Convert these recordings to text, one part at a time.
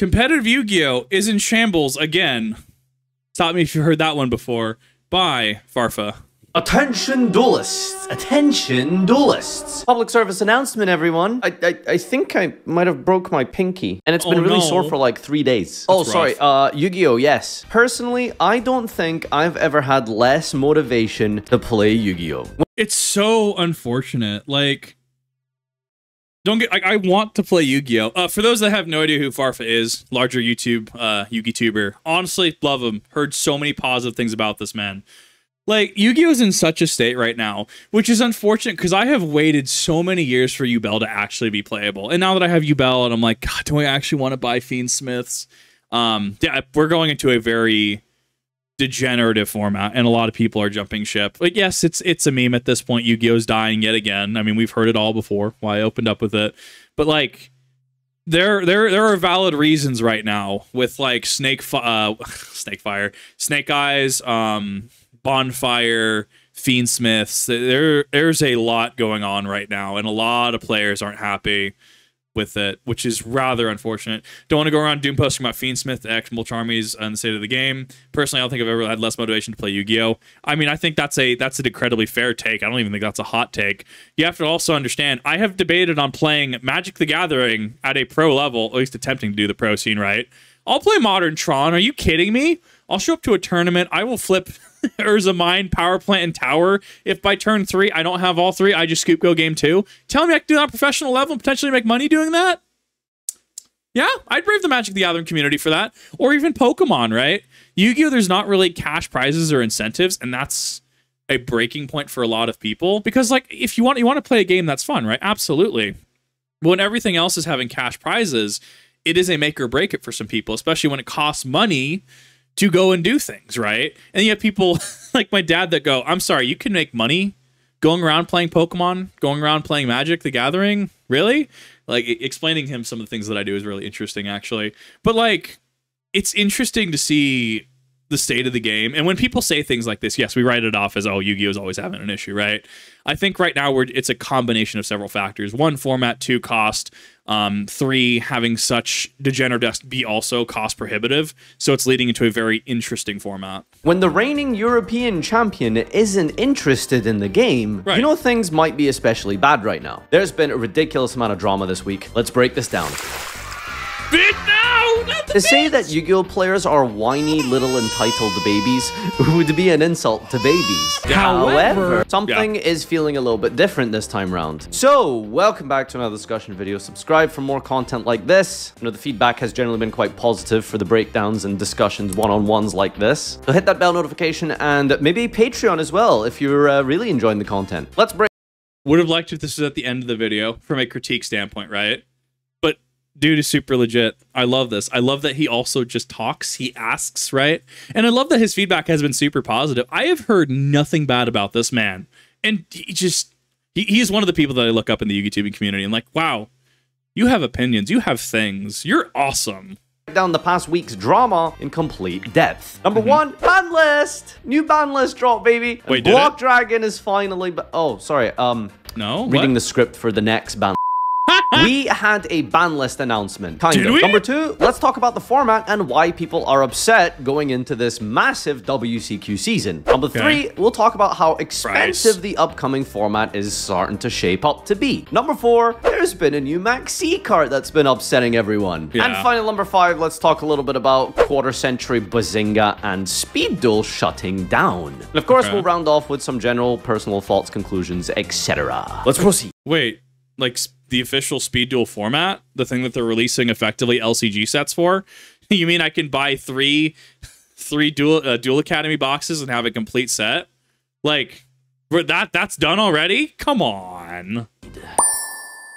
Competitive Yu-Gi-Oh! Is in shambles again. Stop me if you heard that one before. Bye, Farfa. Attention duelists! Attention duelists! Public service announcement, everyone. I think I might have broke my pinky, and it's been really sore for like 3 days. That's rough. Sorry. Yu-Gi-Oh, yes. Personally, I don't think I've ever had less motivation to play Yu-Gi-Oh. It's so unfortunate. Like, don't get. I want to play Yu-Gi-Oh. For those that have no idea who Farfa is, larger YouTube Yu-Gi-tuber. Honestly, love him. Heard so many positive things about this man. Like, Yu-Gi-Oh! Is in such a state right now, which is unfortunate because I have waited so many years for Yubel to actually be playable. And now that I have Yubel, and I'm like, God, do I actually want to buy Fiendsmiths? Yeah, we're going into a very degenerative format, and a lot of people are jumping ship. Like, yes, it's a meme at this point. Yu-Gi-Oh's dying yet again. I mean, we've heard it all before. Why I opened up with it, but like, there are valid reasons right now with like Snake Eyes, Bonfire, Fiendsmiths. There's a lot going on right now, and a lot of players aren't happy with it, which is rather unfortunate. Don't want to go around doom posting about Fiendsmith, X, Mulcharmies, and the state of the game. Personally, I don't think I've ever had less motivation to play Yu-Gi-Oh! I mean, I think that's an incredibly fair take. I don't even think that's a hot take. You have to also understand, I have debated on playing Magic the Gathering at a pro level, at least attempting to do the pro scene right. I'll play Modern Tron. Are you kidding me? I'll show up to a tournament. I will flip Urza Mine, Power Plant, and Tower. If by turn 3 I don't have all 3, I just scoop go game 2. Tell me I can do that on a professional level and potentially make money doing that? Yeah, I'd brave the Magic the Gathering community for that. Or even Pokemon, right? Yu-Gi-Oh! There's not really cash prizes or incentives, and that's a breaking point for a lot of people. Because, like, if you want to play a game that's fun, right? Absolutely. But when everything else is having cash prizes, it is a make or break it for some people, especially when it costs money to go and do things, right? And you have people like my dad that go, I'm sorry, you can make money going around playing Pokemon, going around playing Magic the Gathering? Really? Like, explaining him some of the things that I do is really interesting, actually. But, like, it's interesting to see the state of the game. And when people say things like this, yes, we write it off as, oh, Yu-Gi-Oh! Is always having an issue, right? I think right now it's a combination of several factors. 1, format. 2, cost. 3, having such degeneracy be also cost prohibitive. So it's leading into a very interesting format. When the reigning European champion isn't interested in the game, right, you know things might be especially bad right now. There's been a ridiculous amount of drama this week. Let's break this down. To say that Yu-Gi-Oh! Players are whiny little entitled babies would be an insult to babies. Yeah. However, something is feeling a little bit different this time round. So, welcome back to another discussion video. Subscribe for more content like this. You know, the feedback has generally been quite positive for the breakdowns and discussions one-on-ones like this. So hit that bell notification and maybe Patreon as well if you're really enjoying the content. Let's break. Would have liked if this was at the end of the video from a critique standpoint, right? Dude is super legit. I love this. I love that he also just talks. He asks, right? And I love that his feedback has been super positive. I have heard nothing bad about this man. And he just, he is one of the people that I look up in the Yu-Gi-tubing community. And like, wow, you have opinions. You have things. You're awesome. Down the past week's drama in complete depth. Number 1, ban list. New ban list drop, baby. Wait, Block Dragon is finally, oh, sorry. No, reading the script for the next ban. We had a ban list announcement, kind of. Number 2, let's talk about the format and why people are upset going into this massive WCQ season. Number 3, we'll talk about how expensive the upcoming format is starting to shape up to be. Number 4, there's been a new Maxx C card that's been upsetting everyone. Yeah. And finally, number 5, let's talk a little bit about quarter century Bazinga and Speed Duel shutting down. And of course, we'll round off with some general personal thoughts, conclusions, etc. Let's proceed. Wait, like, the official Speed Duel format, the thing that they're releasing effectively LCG sets for? You mean I can buy three Duel Academy boxes and have a complete set? Like, that's done already? Come on.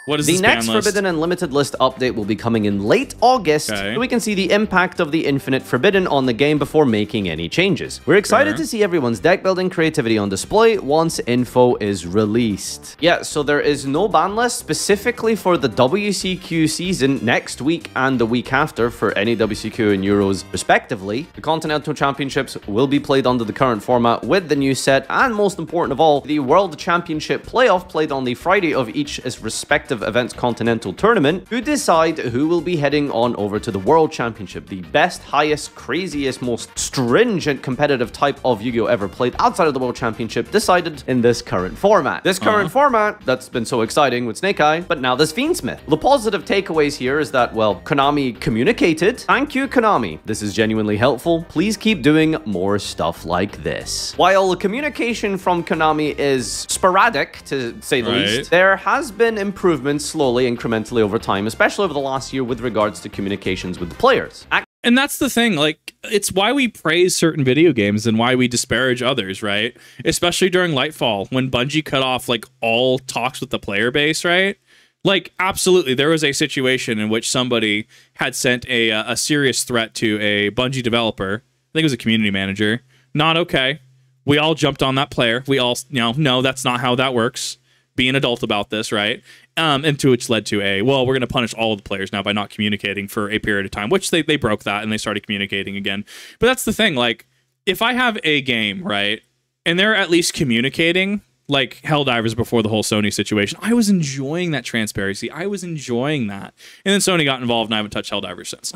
What is the next Forbidden and Limited List update will be coming in late August, so we can see the impact of the Infinite Forbidden on the game before making any changes. We're excited to see everyone's deck building creativity on display once info is released. Yeah, so there is no ban list specifically for the WCQ season next week and the week after for any WCQ and Euros respectively. The Continental Championships will be played under the current format with the new set, and most important of all, the World Championship playoff played on the Friday of each respective respective events continental tournament to decide who will be heading on over to the World Championship, the best, highest, craziest, most stringent competitive type of Yu-Gi-Oh ever played outside of the World Championship, decided in this current format. This current format that's been so exciting with Snake Eye, but now this Fiendsmith. The positive takeaways here is that, well, Konami communicated. Thank you, Konami. This is genuinely helpful. Please keep doing more stuff like this. While the communication from Konami is sporadic, to say the least, there has been improvements slowly, incrementally over time, especially over the last year with regards to communications with the players. And that's the thing, like, it's why we praise certain video games and why we disparage others, right? Especially during Lightfall, when Bungie cut off, like, all talks with the player base, right? Like, absolutely, there was a situation in which somebody had sent a serious threat to a Bungie developer. I think it was a community manager. Not okay. We all jumped on that player. We all, you know, no, that's not how that works. Be an adult about this, right? And to which led to a, well, we're going to punish all of the players now by not communicating for a period of time, which they broke that and they started communicating again. But that's the thing, like, if I have a game, right, and they're at least communicating, like Helldivers before the whole Sony situation, I was enjoying that transparency. I was enjoying that. And then Sony got involved and I haven't touched Helldivers since.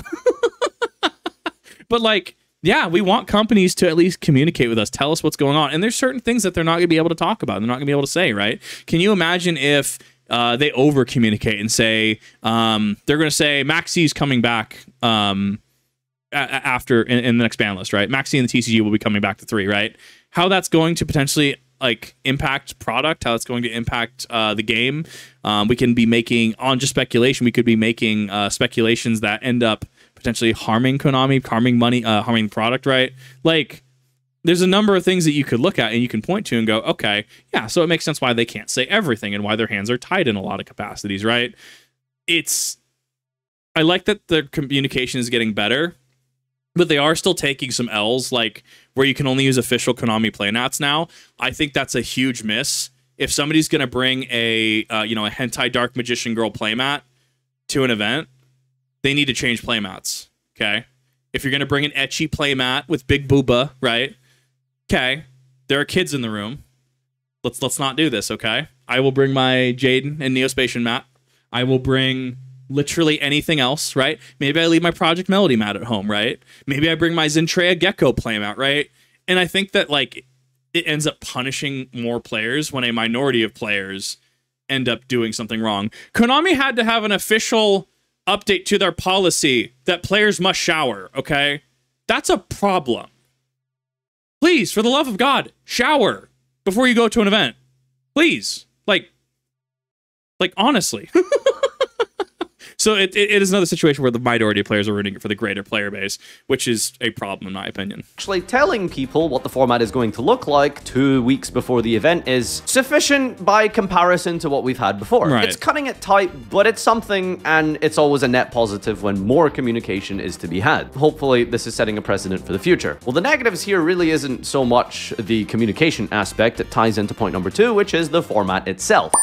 But, like, yeah, we want companies to at least communicate with us, tell us what's going on. And there's certain things that they're not going to be able to talk about. They're not going to be able to say, right? Can you imagine if they over-communicate and say, they're going to say Maxx C's coming back after in the next ban list, right? Maxx C and the TCG will be coming back to 3, right? How that's going to potentially, like, impact product, how it's going to impact the game. We can be making, on just speculation, we could be making speculations that end up potentially harming Konami, harming money, harming product, right? Like, there's a number of things that you could look at and you can point to and go, okay, yeah, so it makes sense why they can't say everything and why their hands are tied in a lot of capacities, right? It's, I like that the communication is getting better, but they are still taking some L's, like, where you can only use official Konami playnats now. I think that's a huge miss. If somebody's going to bring a, you know, a hentai dark magician girl playmat to an event, they need to change playmats, okay? If you're going to bring an ecchi playmat with big booba, right? Okay, there are kids in the room. Let's not do this, okay? I will bring my Jaden and Neospatian mat. I will bring literally anything else, right? Maybe I leave my Project Melody mat at home, right? Maybe I bring my Zentrea Gecko playmat, right? And I think that, like, it ends up punishing more players when a minority of players end up doing something wrong. Konami had to have an official update to their policy that players must shower, okay? That's a problem. Please, for the love of God, shower before you go to an event. Please. Like honestly. So it is another situation where the minority of players are rooting for the greater player base, which is a problem in my opinion. Actually telling people what the format is going to look like 2 weeks before the event is sufficient by comparison to what we've had before. Right. It's cutting it tight, but it's something, and it's always a net positive when more communication is to be had. Hopefully this is setting a precedent for the future. Well, the negatives here really isn't so much the communication aspect. It ties into point number 2, which is the format itself.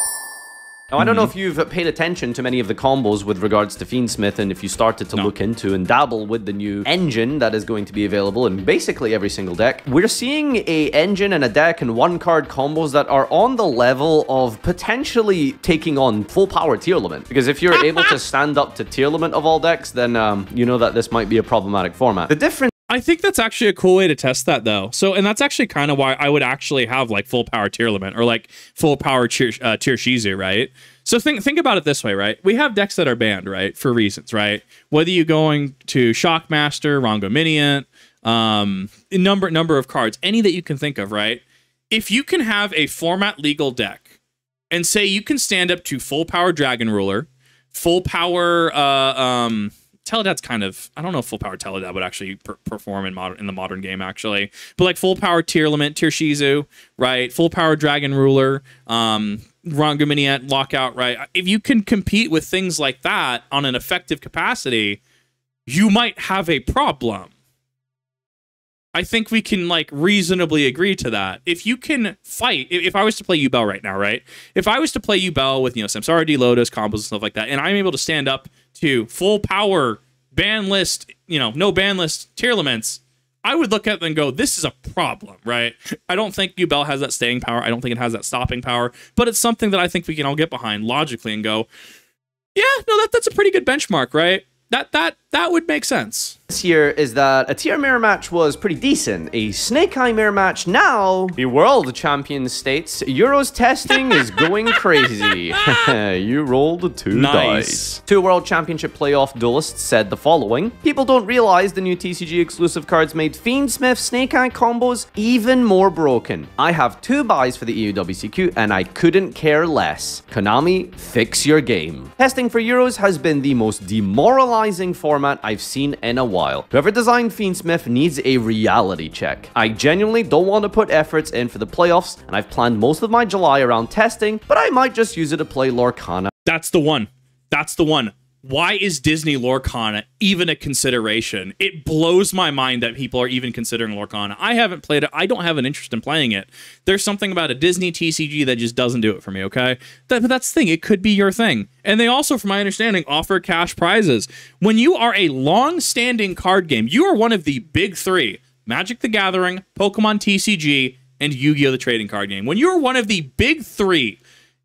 Now, I don't know if you've paid attention to many of the combos with regards to Fiendsmith, and if you started to look into and dabble with the new engine that is going to be available in basically every single deck. We're seeing a engine and a deck and one card combos that are on the level of potentially taking on full power Tearlaments. Because if you're able to stand up to Tearlaments of all decks, then you know that this might be a problematic format. The difference, I think that's actually a cool way to test that, though. So, and that's actually kind of why I would actually have, like, full power Tearlaments or, like, full power Tier Shizu, right? So think about it this way, right? We have decks that are banned, right, for reasons, right? Whether you're going to Shockmaster, Rongo Minion, number of cards, any that you can think of, right? If you can have a format legal deck and say you can stand up to full power Dragon Ruler, full power Teledad's kind of, I don't know if full power Teledad would actually perform in the modern game, actually. But, like, full power Tearlaments, Tier Shizu, right? Full power Dragon Ruler, Rongo Minion, Lockout, right? If you can compete with things like that on an effective capacity, you might have a problem. I think we can, like, reasonably agree to that. If you can fight, if I was to play Yubel right now, right? If I was to play Yubel with, you know, Samsara, D-Lotus, combos and stuff like that, and I'm able to stand up to full power ban list, you know, no ban list Tearlaments, I would look at it and go, this is a problem, right? I don't think Yubel has that staying power. I don't think it has that stopping power, but it's something that I think we can all get behind logically and go, yeah, no, that's a pretty good benchmark, right? That would make sense. This year is that a tier mirror match was pretty decent. A Snake Eye mirror match now. The world champion states Euros testing is going crazy. You rolled two dice. Two world championship playoff duelists said the following. People don't realize the new TCG exclusive cards made Fiendsmith Snake Eye combos even more broken. I have two buys for the EU WCQ and I couldn't care less. Konami, fix your game. Testing for Euros has been the most demoralizing format I've seen in a while. Whoever designed Fiendsmith needs a reality check. I genuinely don't want to put efforts in for the playoffs, and I've planned most of my July around testing, but I might just use it to play Lorcana. That's the one. That's the one. Why is Disney Lorcana even a consideration? It blows my mind that people are even considering Lorcana. I haven't played it. I don't have an interest in playing it. There's something about a Disney TCG that just doesn't do it for me, okay? But that's the thing. It could be your thing. And they also, from my understanding, offer cash prizes. When you are a long-standing card game, you are one of the big three. Magic the Gathering, Pokemon TCG, and Yu-Gi-Oh! The Trading Card Game. When you're one of the big three,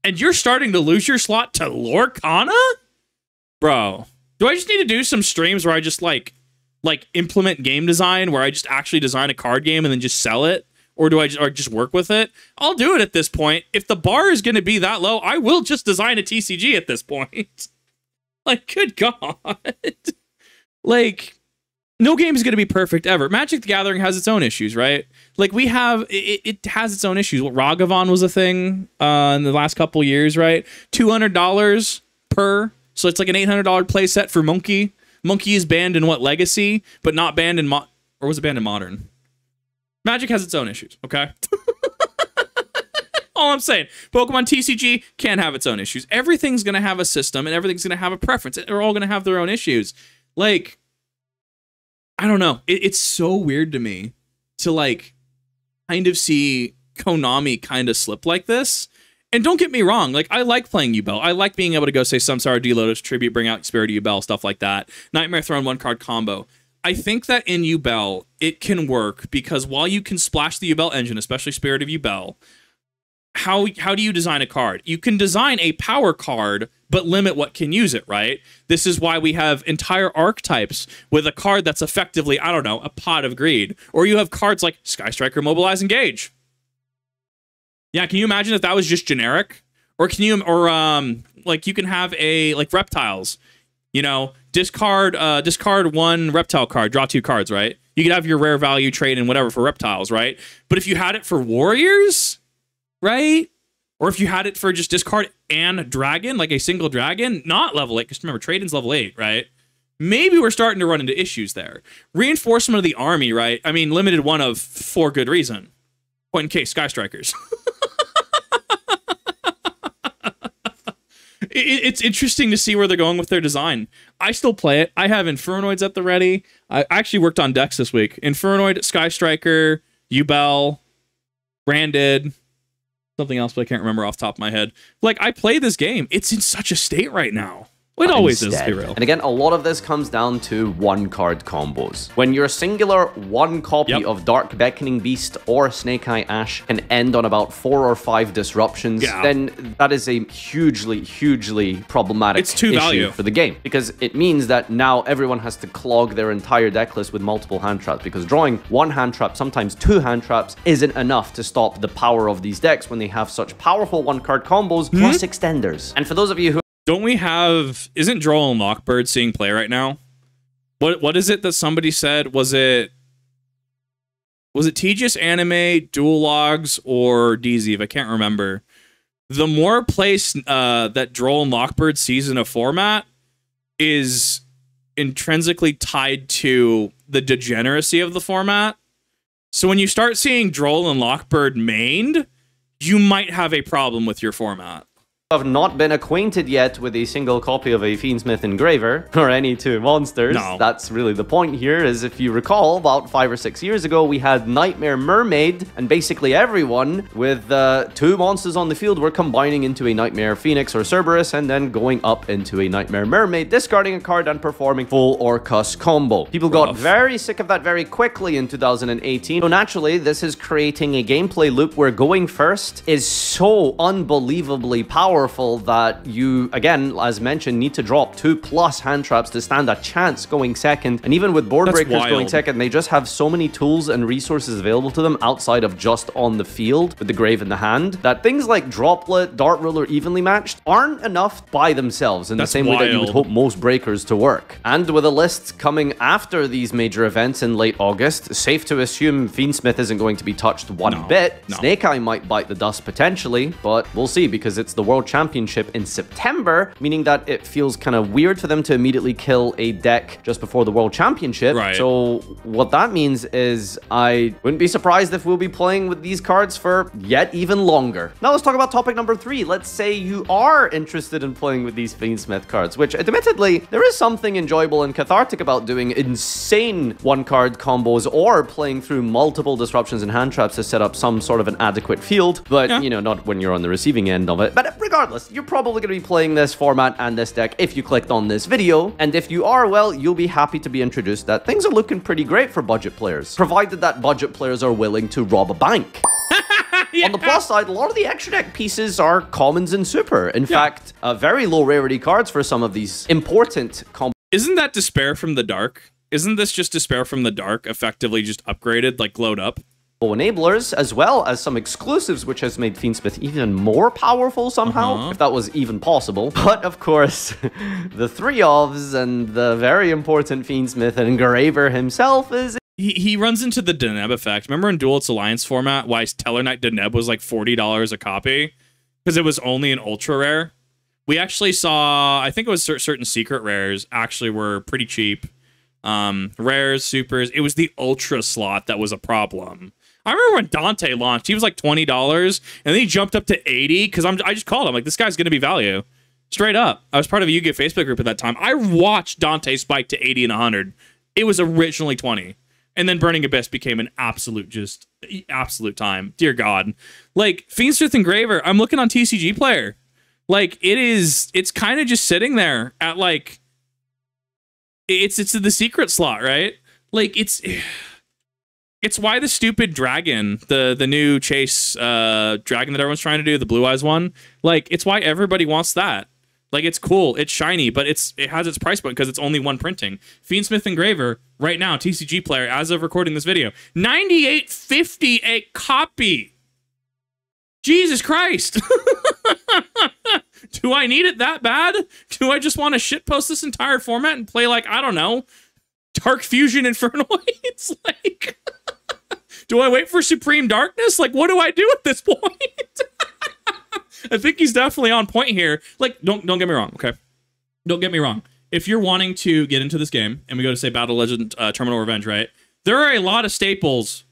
and you're starting to lose your slot to Lorcana? Bro, do I just need to do some streams where I just like implement game design, where I just actually design a card game and then just sell it? Or do I just work with it? I'll do it at this point. If the bar is going to be that low, I will just design a TCG at this point. Like, good God. Like, no game is going to be perfect ever. Magic the Gathering has its own issues, right? Like, we have... It has its own issues. What, Ragavan was a thing in the last couple years, right? $200 per... So it's like an $800 playset for Monkey. Monkey is banned in what, Legacy? But not banned in Modern. Or was it banned in Modern? Magic has its own issues, okay? All I'm saying. Pokemon TCG can have its own issues. Everything's going to have a system and everything's going to have a preference. They're all going to have their own issues. Like, I don't know. It's so weird to me to like kind of see Konami kind of slip like this. And don't get me wrong, like, I like playing Yubel. I like being able to go say Samsara, D-Lotus, Tribute, Bring Out Spirit of Yubel, stuff like that. Nightmare Throne, one-card combo. I think that in Yubel, it can work because while you can splash the Yubel engine, especially Spirit of Yubel, how do you design a card? You can design a power card, but limit what can use it, right? This is why we have entire archetypes with a card that's effectively, I don't know, a pot of greed. Or you have cards like Sky Striker, Mobilize, Engage. Yeah, can you imagine if that was just generic? Or can you, or like you can have a like reptiles, you know, discard one reptile card, draw two cards, right? You could have your rare value trade and whatever for reptiles, right? But if you had it for warriors, right? Or if you had it for just discard and dragon, like a single dragon, not level 8, because remember trade-in's level 8, right? Maybe we're starting to run into issues there. Reinforcement of the army, right? I mean, limited one of for good reason. Point in case, Sky Strikers. It's interesting to see where they're going with their design. I still play it. I have Infernoids at the ready. I actually worked on decks this week. Infernoid, Sky Striker, Yubel, Branded, something else, but I can't remember off the top of my head. Like, I play this game. It's in such a state right now. It always is, to be real. And again, a lot of this comes down to one-card combos. When your singular one copy of Dark Beckoning Beast or Snake Eye Ash can end on about 4 or 5 disruptions, then that is a hugely, hugely problematic issue for the game. Because it means that now everyone has to clog their entire deck list with multiple hand traps, because drawing one hand trap, sometimes 2 hand traps, isn't enough to stop the power of these decks when they have such powerful one-card combos plus extenders. And for those of you who... Don't we have... Isn't Droll and Lock Bird seeing play right now? What is it that somebody said? Was it Tejas Anime, Dual Logs, or DZ? I can't remember. The more place that Droll and Lock Bird sees in a format is intrinsically tied to the degeneracy of the format. So when you start seeing Droll and Lock Bird mained, you might have a problem with your format. have not been acquainted yet with a single copy of a Fiendsmith Engraver, or any two monsters, that's really the point here, is if you recall, about 5 or 6 years ago, we had Nightmare Mermaid, and basically everyone with two monsters on the field were combining into a Nightmare Phoenix or Cerberus, and then going up into a Nightmare Mermaid, discarding a card and performing full Orcus combo. People got very sick of that very quickly in 2018, so naturally, this is creating a gameplay loop where going first is so unbelievably powerful that you, again, as mentioned, need to drop 2+ hand traps to stand a chance going second. And even with board breakers going second, they just have so many tools and resources available to them outside of just on the field with the grave in the hand that things like Droplet, Dart Ruler, Evenly Matched aren't enough by themselves in the same way that you would hope most breakers to work. And with a list coming after these major events in late August, safe to assume Fiendsmith isn't going to be touched one bit. Snake Eye might bite the dust potentially, but we'll see because it's the World Championship in September, meaning that it feels kind of weird for them to immediately kill a deck just before the World Championship. So what that means is I wouldn't be surprised if we'll be playing with these cards for yet even longer. Now let's talk about topic number 3. Let's say you are interested in playing with these Fiendsmith cards, which admittedly, there is something enjoyable and cathartic about doing insane one-card combos or playing through multiple disruptions and hand traps to set up some sort of an adequate field, but you know, not when you're on the receiving end of it. But regardless, you're probably going to be playing this format and this deck if you clicked on this video. And if you are, well, you'll be happy to be introduced that things are looking pretty great for budget players, provided that budget players are willing to rob a bank. On the plus side, a lot of the extra deck pieces are commons and super. In fact, very low rarity cards for some of these important combos. Isn't that Despair from the Dark? Isn't this just Despair from the Dark effectively just upgraded, like glowed up? Enablers, as well as some exclusives, which has made Fiendsmith even more powerful somehow, if that was even possible. But of course, the three ofs and the very important Fiendsmith Engraver himself is... He runs into the Deneb effect. Remember in Duel It's Alliance format, why Teller Knight Deneb was like $40 a copy? Because it was only an ultra rare. We actually saw, I think it was certain secret rares actually were pretty cheap. Rares, supers, it was the ultra slot that was a problem. I remember when Dante launched, he was like $20, and then he jumped up to $80, because I just called him, like, this guy's going to be value. Straight up. I was part of a Yu-Gi-Oh! Facebook group at that time. I watched Dante spike to $80 and $100. It was originally $20. And then Burning Abyss became an absolute, just absolute time. Dear God. Like, Fiendsmith Engraver, I'm looking on TCG Player. Like, it's kind of just sitting there at, like, it's the secret slot, right? Like, it's why the stupid dragon, the new chase dragon that everyone's trying to do, the blue eyes one, like, it's why everybody wants that. Like, it's cool, it's shiny, but it has its price point because it's only one printing. Fiendsmith Engraver, right now, TCG Player, as of recording this video, $98.50 a copy. Jesus Christ. Do I need it that bad? Do I just want to shitpost this entire format and play, like, I don't know, Dark Fusion Infernoids? Like... Do I wait for Supreme Darkness? Like, what do I do at this point? I think he's definitely on point here. Like, don't get me wrong, okay? Don't get me wrong. If you're wanting to get into this game, and we go to, say, Battle Legend Terminal Revenge, right? There are a lot of staples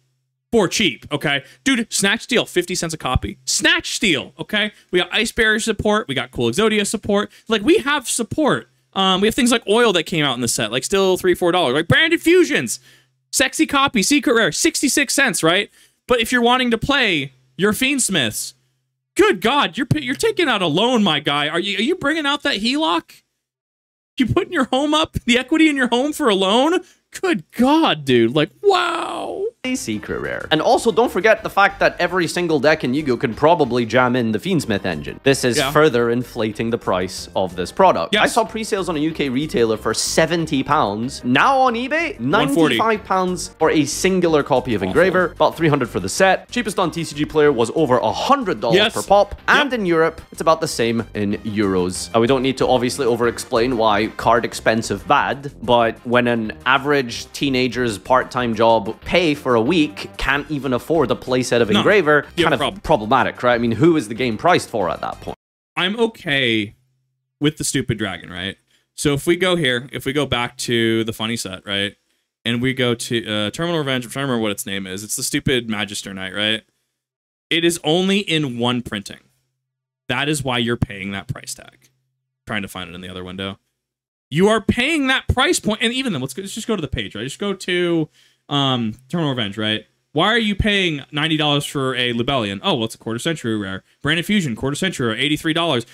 for cheap, okay? Dude, Snatch Steal, 50 cents a copy. Snatch Steal, okay? We got Ice Barrier support. We got Cool Exodia support. Like, we have support. We have things like Oil that came out in the set. Like, still $3, $4. Like, Branded Fusions. Sexy copy, secret rare, 66 cents, right? But if you're wanting to play your Fiendsmiths, good God, you're taking out a loan, my guy. Are you bringing out that HELOC? You putting your home up, the equity in your home for a loan? Good God, dude. Like, wow. A secret rare. And also, don't forget the fact that every single deck in Yu-Gi-Oh! Can probably jam in the Fiendsmith engine. This is further inflating the price of this product. I saw pre-sales on a UK retailer for £70. Now on eBay, £95 for a singular copy of Engraver, about $300 for the set. Cheapest on TCG Player was over $100 per pop. And in Europe, it's about the same in euros. We don't need to obviously over-explain why card expensive bad, but when an average teenager's part-time job pay for a week can't even afford a playset of Engraver, kind of problematic, right? I mean, who is the game priced for at that point? I'm okay with the stupid dragon, right? So if we go here, if we go back to the funny set, right? And we go to Terminal Revenge, I'm trying to remember what its name is. It's the stupid Magister Knight, right? It is only in one printing. That is why you're paying that price tag. Trying to find it in the other window. You are paying that price point, and even then, let's just go to the page, right? Just go to Terminal Revenge, right? Why are you paying $90 for a Lubellian? Oh, well, it's a quarter century rare. Branded Fusion, quarter century rare, $83.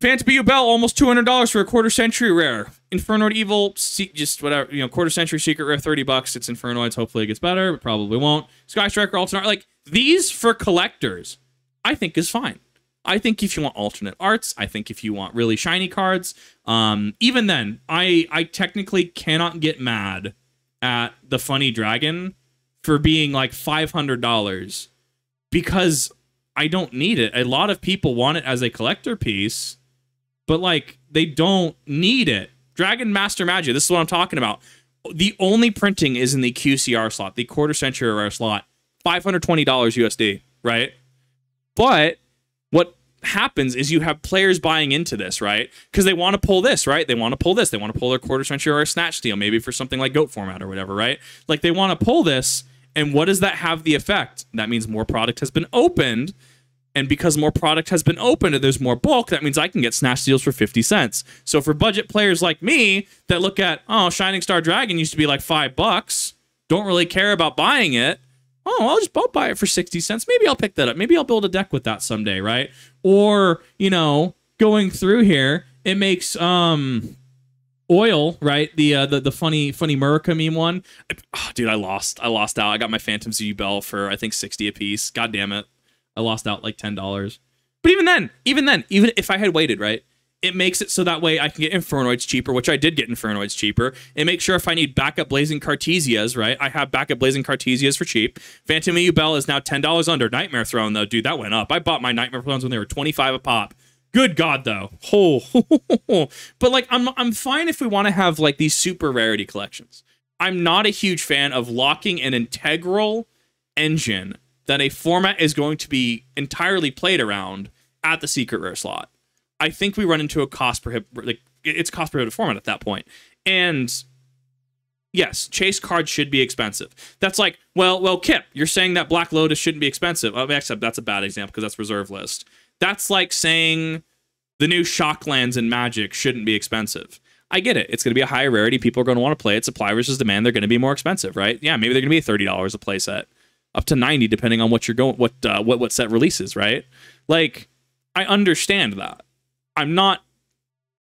Phantom Yubel, almost $200 for a quarter century rare. Infernoid Evil, just whatever, you know, quarter century secret rare, $30. It's Infernoids. Hopefully it gets better, but probably won't. Sky Striker, alternate, like these for collectors, I think is fine. I think if you want alternate arts, I think if you want really shiny cards, even then, I technically cannot get mad at the funny dragon for being like $500 because I don't need it. A lot of people want it as a collector piece, but like they don't need it. Dragon Master Magia, this is what I'm talking about. The only printing is in the QCR slot, the quarter century rare slot, $520 USD, right? But what happens is you have players buying into this, right? Because they want to pull this, right? They want to pull this. They want to pull their quarter century or a Snatch Steal, maybe for something like GOAT format or whatever, right? Like they want to pull this, and what does that have the effect? That means more product has been opened, and because more product has been opened and there's more bulk, that means I can get Snatch Steals for 50 cents. So for budget players like me that look at, oh, Shining Star Dragon used to be like $5, don't really care about buying it, oh, I'll buy it for 60 cents. Maybe I'll pick that up. Maybe I'll build a deck with that someday, right? Or, you know, going through here, it makes Oil, right? The funny Murica meme one. Oh, dude, I lost out. I got my Phantoms Yubel for, I think, 60 a piece. God damn it. I lost out like $10. But even then, even if I had waited, right? It makes it so that way I can get Infernoids cheaper, which I did get Infernoids cheaper, and make sure if I need backup Blazing Cartesias, right? I have backup Blazing Cartesias for cheap. Phantom Yubel is now $10 under. Nightmare Throne, though, dude, that went up. I bought my Nightmare Thrones when they were 25 a pop. Good God, though. Oh. But, like, I'm fine if we want to have, like, these super rarity collections. I'm not a huge fan of locking an integral engine that a format is going to be entirely played around at the secret rare slot. I think we run into a cost prohibitive format at that point. And yes, chase cards should be expensive. That's like, well, Kip, you're saying that Black Lotus shouldn't be expensive. I mean, except that's a bad example because that's reserve list. That's like saying the new Shocklands in Magic shouldn't be expensive. I get it. It's going to be a higher rarity. People are going to want to play it. Supply versus demand. They're going to be more expensive, right? Yeah, maybe they're going to be $30 a play set, up to $90 depending on what you're going, what set releases, right? Like, I understand that. I'm not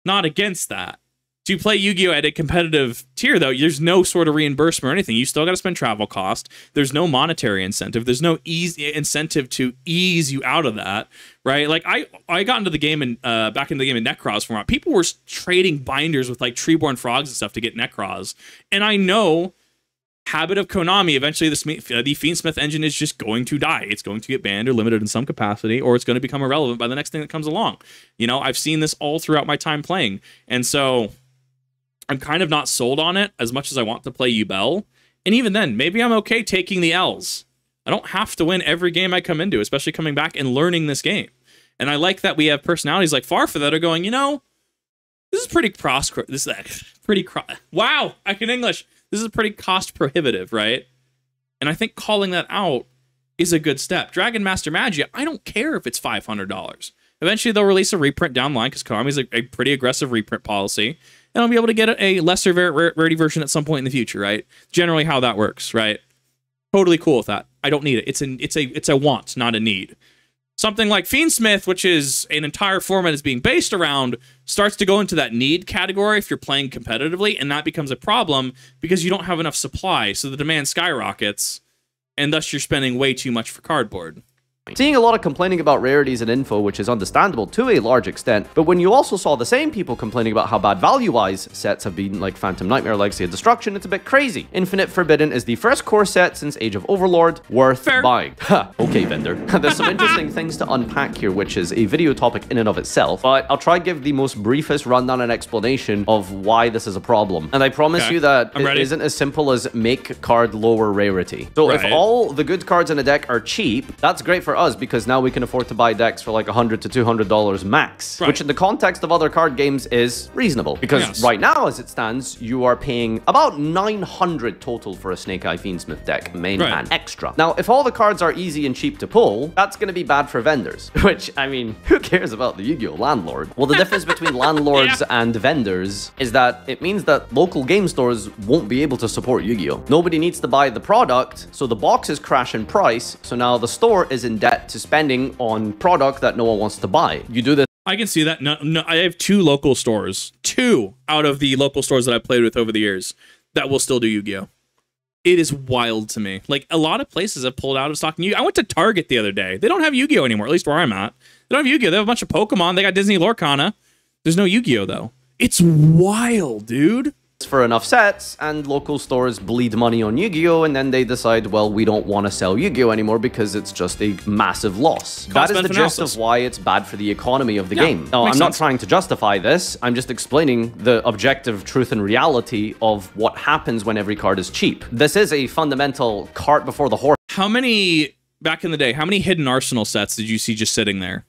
against that. To play Yu-Gi-Oh at a competitive tier, though, there's no sort of reimbursement or anything. You still got to spend travel cost. There's no monetary incentive. There's no easy incentive to ease you out of that, right? Like I got into the game and back into the game in Necroz format. People were trading binders with like Treeborn Frogs and stuff to get Necroz, and I know. Habit of Konami, eventually the Fiendsmith engine is just going to die. It's going to get banned or limited in some capacity, or it's going to become irrelevant by the next thing that comes along. You know, I've seen this all throughout my time playing. And so I'm kind of not sold on it as much as I want to play Yubel. And even then, maybe I'm okay taking the L's. I don't have to win every game I come into, especially coming back and learning this game. And I like that we have personalities like Farfa that are going, you know, this is pretty wow, I can English. This is pretty cost prohibitive, right? And I think calling that out is a good step. Dragon Master Magia, I don't care if it's $500. Eventually, they'll release a reprint down the line because Konami's a pretty aggressive reprint policy. And I'll be able to get a lesser rarity version at some point in the future, right? Generally how that works, right? Totally cool with that. I don't need it. It's a want, not a need. Something like Fiendsmith, which is an entire format is being based around, starts to go into that need category if you're playing competitively, and that becomes a problem because you don't have enough supply, so the demand skyrockets, and thus you're spending way too much for cardboard. Seeing a lot of complaining about rarities and info, which is understandable to a large extent, but when you also saw the same people complaining about how bad value-wise sets have been, like Phantom Nightmare, Legacy of Destruction, it's a bit crazy. Infinite Forbidden is the first core set since Age of Overlord worth buying. Ha, okay, vendor. There's some interesting things to unpack here, which is a video topic in and of itself, but I'll try to give the most briefest rundown and explanation of why this is a problem. And I promise you that it isn't as simple as make card lower rarity. So if all the good cards in a deck are cheap, that's great for for us because now we can afford to buy decks for like $100 to $200 max, right, which in the context of other card games is reasonable. Because right now, as it stands, you are paying about $900 total for a Snake Eye Fiendsmith deck, main and extra. Now, if all the cards are easy and cheap to pull, that's going to be bad for vendors, which, I mean, who cares about the Yu-Gi-Oh! Landlord? Well, the difference between landlords and vendors is that it means that local game stores won't be able to support Yu-Gi-Oh! Nobody needs to buy the product, so the boxes crash in price, so now the store is in debt to spending on product that no one wants to buy. You do this. I can see that. No, I have two local stores, two out of the local stores that I've played with over the years that will still do Yu-Gi-Oh! It is wild to me. Like, a lot of places have pulled out of stock. I went to Target the other day. They don't have Yu-Gi-Oh! Anymore, at least where I'm at. They don't have Yu-Gi-Oh! They have a bunch of Pokemon. They got Disney Lorcana. There's no Yu-Gi-Oh! Though. It's wild, dude. For enough sets, and local stores bleed money on Yu-Gi-Oh! And then they decide, well, we don't want to sell Yu-Gi-Oh! Anymore because it's just a massive loss. That is the gist of why it's bad for the economy of the game. Now, I'm not trying to justify this. I'm just explaining the objective truth and reality of what happens when every card is cheap. This is a fundamental cart before the horse. How many, back in the day, how many Hidden Arsenal sets did you see just sitting there?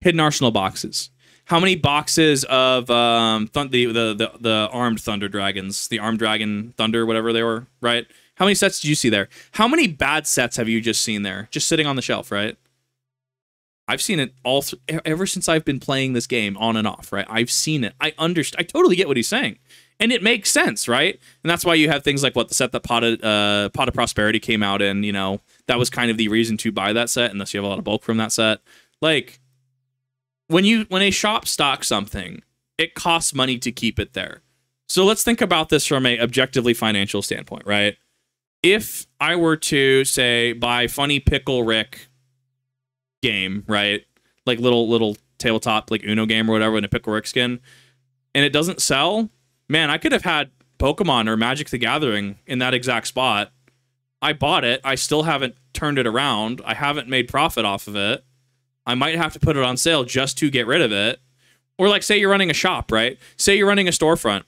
Hidden Arsenal boxes. How many boxes of the armed Thunder Dragons, the Armed Dragon Thunder, whatever they were, right? How many sets did you see there? How many bad sets have you just seen there, just sitting on the shelf, right? I've seen it all ever since I've been playing this game on and off, right? I've seen it. I understand. I totally get what he's saying, and it makes sense, right? And that's why you have things like what the set that Pot of Prosperity came out in. You know, that was kind of the reason to buy that set, unless you have a lot of bulk from that set, like. When a shop stocks something, it costs money to keep it there. So let's think about this from a objectively financial standpoint, right? If I were to say buy Funny Pickle Rick game, right? Like little tabletop like Uno game or whatever in a Pickle Rick skin, and it doesn't sell, man, I could have had Pokemon or Magic the Gathering in that exact spot. I bought it, I still haven't turned it around, I haven't made profit off of it. I might have to put it on sale just to get rid of it. Or like, say you're running a shop, right? Say you're running a storefront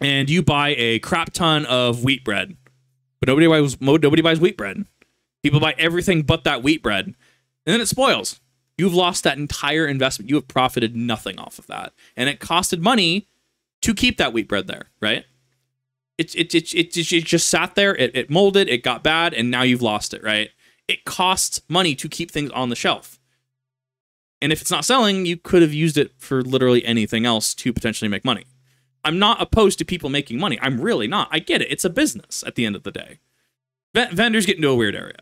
and you buy a crap ton of wheat bread, but nobody buys wheat bread. People buy everything but that wheat bread, and then it spoils. You've lost that entire investment. You have profited nothing off of that. And it costed money to keep that wheat bread there, right? It just sat there. It molded, it got bad, and now you've lost it, right? It costs money to keep things on the shelf. And if it's not selling, you could have used it for literally anything else to potentially make money. I'm not opposed to people making money. I'm really not. I get it. It's a business at the end of the day. Vendors get into a weird area.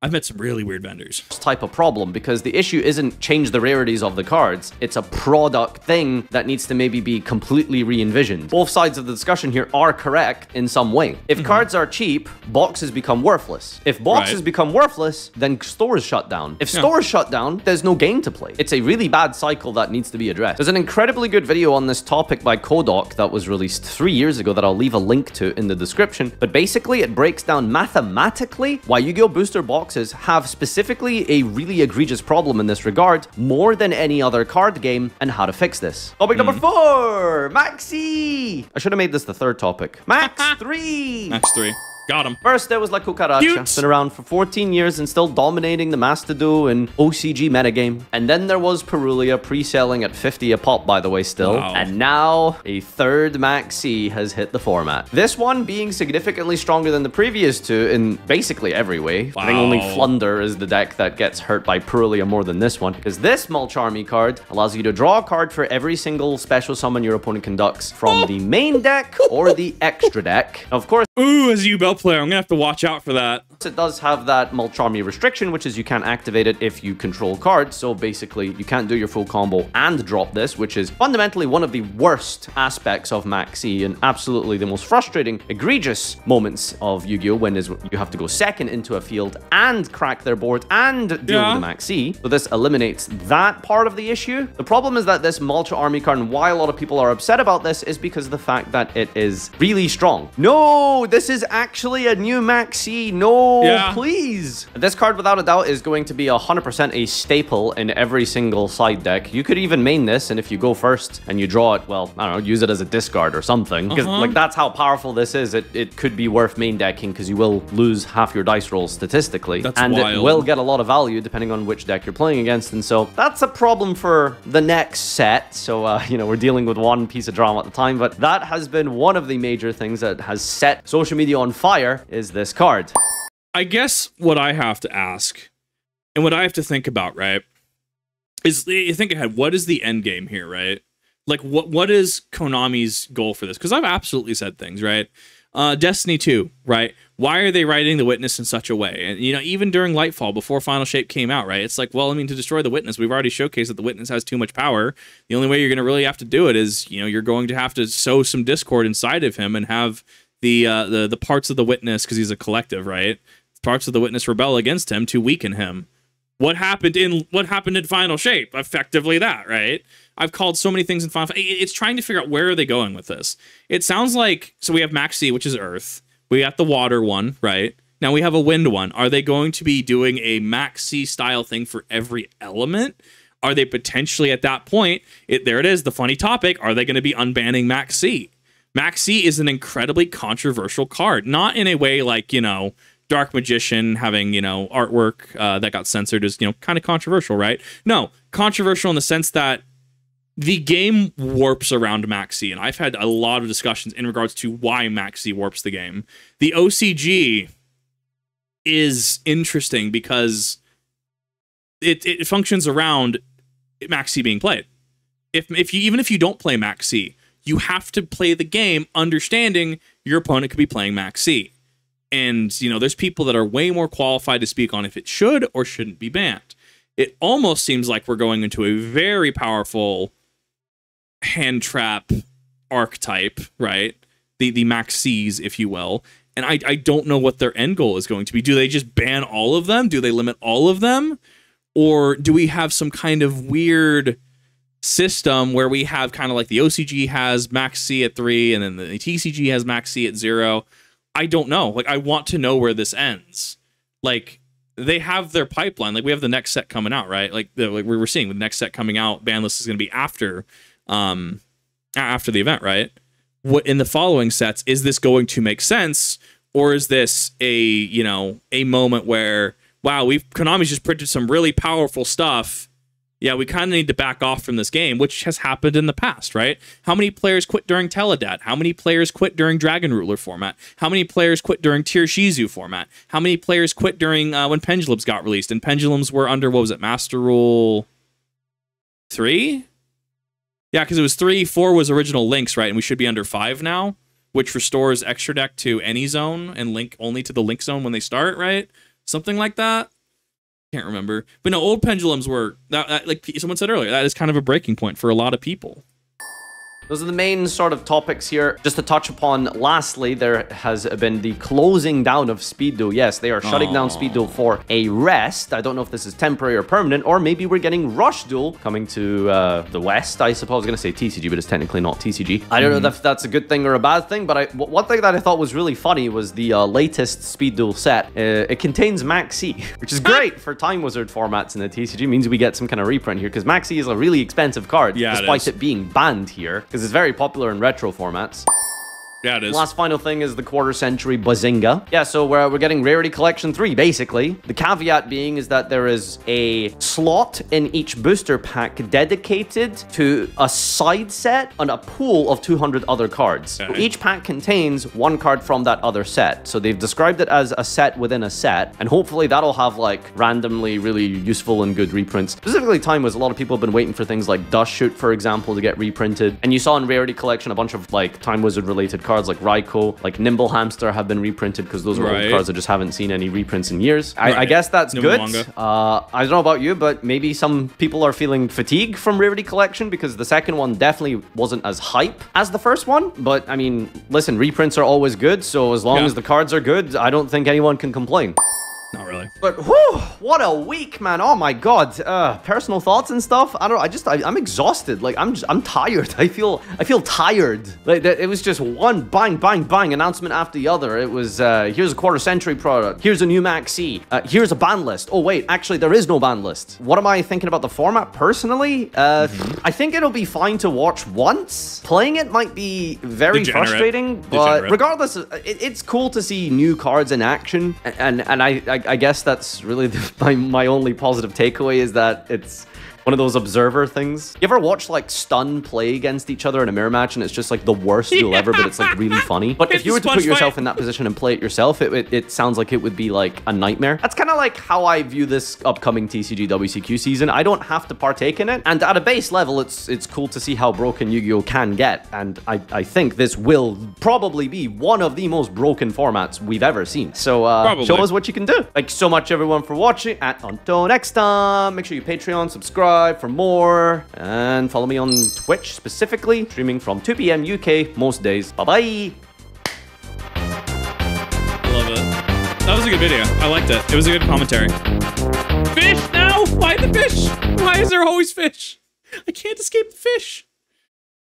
I've met some really weird vendors. Type of problem, because the issue isn't change the rarities of the cards. It's a product thing that needs to maybe be completely re-envisioned. Both sides of the discussion here are correct in some way. If cards are cheap, boxes become worthless. If boxes become worthless, then stores shut down. If stores shut down, there's no game to play. It's a really bad cycle that needs to be addressed. There's an incredibly good video on this topic by Kodok that was released 3 years ago that I'll leave a link to in the description. But basically, it breaks down mathematically why Yu-Gi-Oh! Booster Box have specifically a really egregious problem in this regard, more than any other card game, and how to fix this. Topic number 4, Maxx C. I should have made this the third topic. Maxx 3. Maxx 3. Got him. First, there was La Cucaracha. Cute. Been around for 14 years and still dominating the Master Duel and OCG metagame. And then there was Perulia, pre-selling at 50 a pop, by the way, still. Wow. And now, a third Maxx C has hit the format. This one being significantly stronger than the previous two in basically every way. Wow. I think only Flunder is the deck that gets hurt by Perulia more than this one. Because this Mulcharmy card allows you to draw a card for every single special summon your opponent conducts from the main deck or the extra deck. Of course... Ooh, as Yubel player, I'm gonna have to watch out for that. It does have that Mulcharmy restriction, which is you can't activate it if you control cards. So basically, you can't do your full combo and drop this, which is fundamentally one of the worst aspects of Maxx C and absolutely the most frustrating, egregious moments of Yu-Gi-Oh! When is you have to go second into a field and crack their board and deal with the Maxx C. So this eliminates that part of the issue. The problem is that this Mulcharmy card, and why a lot of people are upset about this, is because of the fact that it is really strong. No, this is actually actually a new Maxx C. No, please. This card, without a doubt, is going to be 100% a staple in every single side deck. You could even main this, and if you go first and you draw it, well, I don't know, use it as a discard or something. Because, like, that's how powerful this is. It could be worth main decking because you will lose half your dice rolls statistically. That's wild. It will get a lot of value depending on which deck you're playing against. And so that's a problem for the next set. So, you know, we're dealing with one piece of drama at the time, but that has been one of the major things that has set social media on fire is this card. I guess what I have to ask and what I have to think about, right, is you think ahead, what is the end game here, right? Like, what is Konami's goal for this? Because I've absolutely said things, right? Destiny 2, right? Why are they writing The Witness in such a way? And, you know, even during Lightfall, before Final Shape came out, right? It's like, well, I mean, to destroy The Witness, we've already showcased that The Witness has too much power. The only way you're going to really have to do it is, you know, you're going to have to sow some discord inside of him and have the parts of The Witness, because he's a collective, right? Parts of The Witness rebel against him to weaken him. What happened in Final Shape? Effectively that, right? I've called so many things in Final Shape. It's trying to figure out where are they going with this. It sounds like, so we have Maxx C, which is Earth. We got the water one, right? Now we have a wind one. Are they going to be doing a Maxx C style thing for every element? Are they potentially at that point, there it is, the funny topic, are they going to be unbanning Maxx C? Maxx C is an incredibly controversial card. Not in a way like, you know, Dark Magician having, you know, artwork that got censored is, you know, kind of controversial, right? No, controversial in the sense that the game warps around Maxx C, and I've had a lot of discussions in regards to why Maxx C warps the game. The OCG is interesting because it functions around Maxx C being played. Even if you don't play Maxx C, you have to play the game understanding your opponent could be playing Maxx C. And, you know, there's people that are way more qualified to speak on if it should or shouldn't be banned. It almost seems like we're going into a very powerful hand trap archetype, right? The Maxx C's, if you will. And I don't know what their end goal is going to be. Do they just ban all of them? Do they limit all of them? Or do we have some kind of weird system where we have kind of like the OCG has Maxx C at 3 and then the TCG has Maxx C at 0? I don't know. Like, I want to know where this ends. Like, they have their pipeline. Like, we have the next set coming out, right? Like we were seeing with the next set coming out, ban list is going to be after the event, right? What in the following sets, is this going to make sense, or is this a moment where, wow, Konami's just printed some really powerful stuff. Yeah, we kind of need to back off from this game, which has happened in the past, right? How many players quit during Teledat? How many players quit during Dragon Ruler format? How many players quit during Tier Shizu format? How many players quit during when Pendulums got released? And Pendulums were under, what was it, Master Rule 3? Yeah, because it was 3, 4 was original Links, right? And we should be under 5 now, which restores extra deck to any zone and Link only to the Link zone when they start, right? Something like that. Can't remember, but no, old Pendulums were like someone said earlier, that is kind of a breaking point for a lot of people. Those are the main sort of topics here. Just to touch upon, lastly, there has been the closing down of Speed Duel. Yes, they are shutting down Speed Duel for a rest. I don't know if this is temporary or permanent, or maybe we're getting Rush Duel coming to the West, I suppose. I was going to say TCG, but it's technically not TCG. I don't know if that's a good thing or a bad thing, but one thing that I thought was really funny was the latest Speed Duel set. It contains Maxx C, which is great for Time Wizard formats in the TCG. It means we get some kind of reprint here, because Maxx C is a really expensive card, despite it being banned here. It's very popular in retro formats. Yeah, it is. Last final thing is the quarter century Bazinga. Yeah, so we're getting Rarity Collection 3, basically. The caveat being is that there is a slot in each booster pack dedicated to a side set and a pool of 200 other cards. Okay. Each pack contains one card from that other set. So they've described it as a set within a set, and hopefully that'll have, like, randomly really useful and good reprints. Specifically, Time was a lot of people have been waiting for things like Dust Shoot, for example, to get reprinted. And you saw in Rarity Collection a bunch of, like, Time Wizard-related cards like Raikou, like Nimble Hamster have been reprinted because those were old cards that just haven't seen any reprints in years. I guess that's good. I don't know about you, but maybe some people are feeling fatigue from Rarity Collection because the second one definitely wasn't as hype as the first one. But I mean, listen, reprints are always good. So as long as the cards are good, I don't think anyone can complain. Not really. anyway. But whew, what a week, man. Oh my god. Personal thoughts and stuff. I don't know. I'm exhausted. Like I'm tired. I feel tired. Like it was just one bang bang bang announcement after the other. It was here's a quarter century product. Here's a new Maxx C. Here's a ban list. Oh wait, actually there is no ban list. What am I thinking about the format personally? I think it'll be fine to watch once. Playing it might be very frustrating, but regardless, it's cool to see new cards in action. And I guess that's really my only positive takeaway is that it's one of those observer things. You ever watch like Stun play against each other in a mirror match and it's just like the worst duel ever, but it's like really funny. But if you were to put yourself in that position and play it yourself, it sounds like it would be like a nightmare. That's kind of like how I view this upcoming TCG WCQ season. I don't have to partake in it. And at a base level, it's cool to see how broken Yu-Gi-Oh can get. And I think this will probably be one of the most broken formats we've ever seen. So show us what you can do. Thanks so much everyone for watching. And until next time, make sure you Patreon, subscribe for more, and follow me on Twitch specifically, streaming from 2 p.m. UK most days. Bye-bye. Love it. That was a good video. I liked it. It was a good commentary. Fish now! Why the fish? Why is there always fish? I can't escape the fish.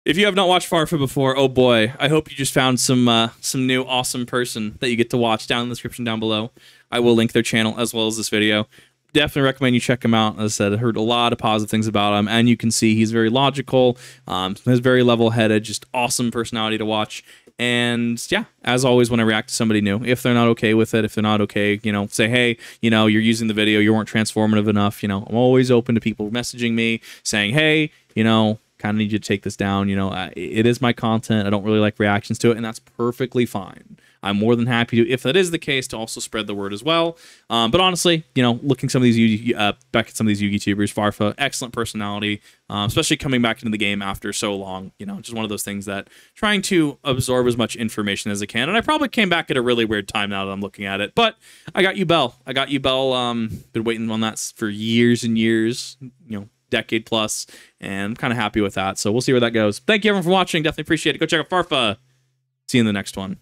If you have not watched Farfa before, oh boy, I hope you just found some new awesome person that you get to watch down in the description down below. I will link their channel as well as this video. Definitely recommend you check him out. As I said, I heard a lot of positive things about him, and you can see he's very logical, he's very level-headed, just awesome personality to watch. And yeah, as always, when I react to somebody new, if they're not okay with it, if they're not okay, you know, say, hey, you know, you're using the video, you weren't transformative enough, you know, I'm always open to people messaging me saying, hey, you know, kind of need you to take this down, you know, it is my content, I don't really like reactions to it, and that's perfectly fine. I'm more than happy to, if that is the case, to also spread the word as well. But honestly, you know, looking some of these back at some of these YouTubers, Farfa, excellent personality, especially coming back into the game after so long. You know, just one of those things that trying to absorb as much information as I can. And I probably came back at a really weird time now that I'm looking at it. But I got Yubel. Been waiting on that for years and years. You know, decade plus, and I'm kind of happy with that. So we'll see where that goes. Thank you everyone for watching. Definitely appreciate it. Go check out Farfa. See you in the next one.